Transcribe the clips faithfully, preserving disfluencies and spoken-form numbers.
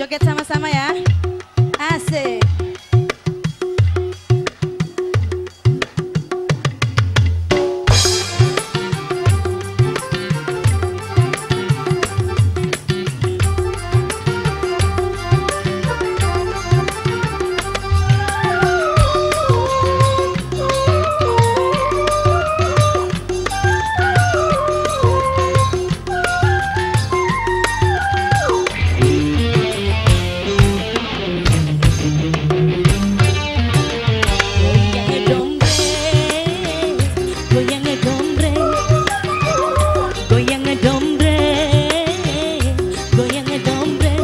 Joget sama-sama ya. Asik. Goyang dombret, goyang dombret, goyang dombret.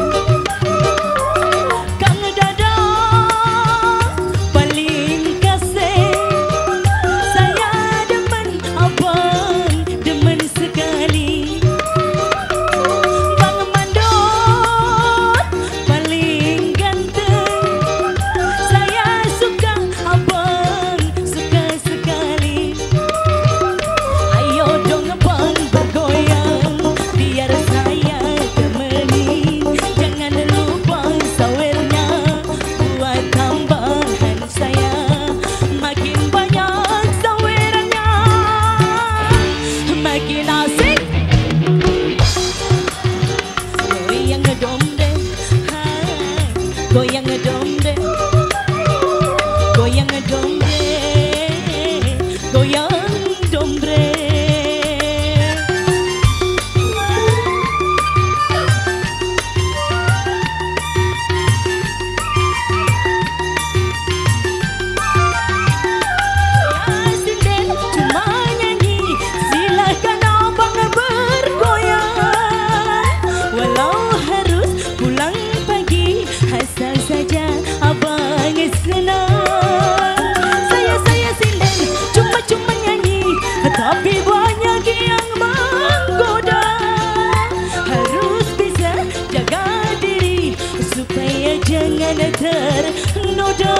Tapi banyak yang menggoda, harus bisa jaga diri supaya jangan ternoda.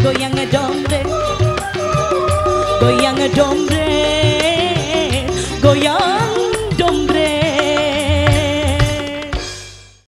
Goyang dombret, goyang dombret.